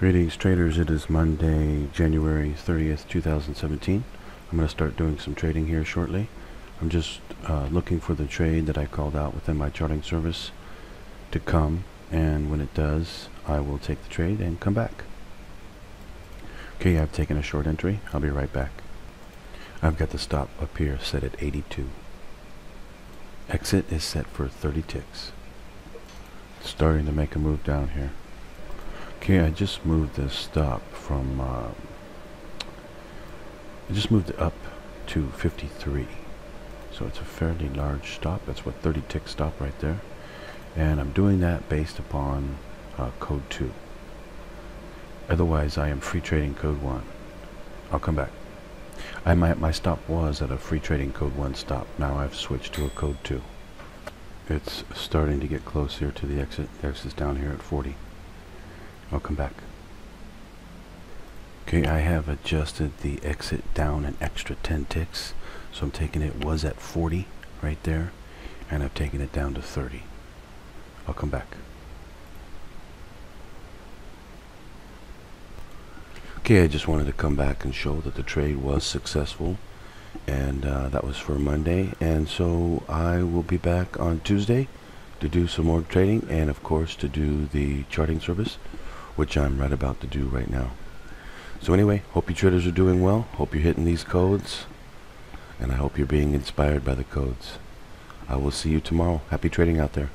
Greetings, traders. It is Monday, January 30th, 2017. I'm going to start doing some trading here shortly. I'm just looking for the trade that I called out within my charting service to come, and when it does, I will take the trade and come back. Okay, I've taken a short entry. I'll be right back. I've got the stop up here set at 82. Exit is set for 30 ticks. It's starting to make a move down here. Okay, I just moved this stop from, I just moved it up to 53. So it's a fairly large stop. That's what 30 tick stop right there. And I'm doing that based upon code 2. Otherwise, I am free trading code 1. I'll come back. My stop was at a free trading code 1 stop. Now I've switched to a code 2. It's starting to get close here to the exit. The exit's down here at 40. I'll come back. Okay, I have adjusted the exit down an extra 10 ticks. So I'm taking it was at 40 right there, and I've taken it down to 30. I'll come back. Okay, I just wanted to come back and show that the trade was successful, and that was for Monday, and so I will be back on Tuesday to do some more trading, and of course to do the charting service, which I'm right about to do right now. So anyway, hope you traders are doing well, hope you're hitting these codes, and I hope you're being inspired by the codes. I will see you tomorrow. Happy trading out there.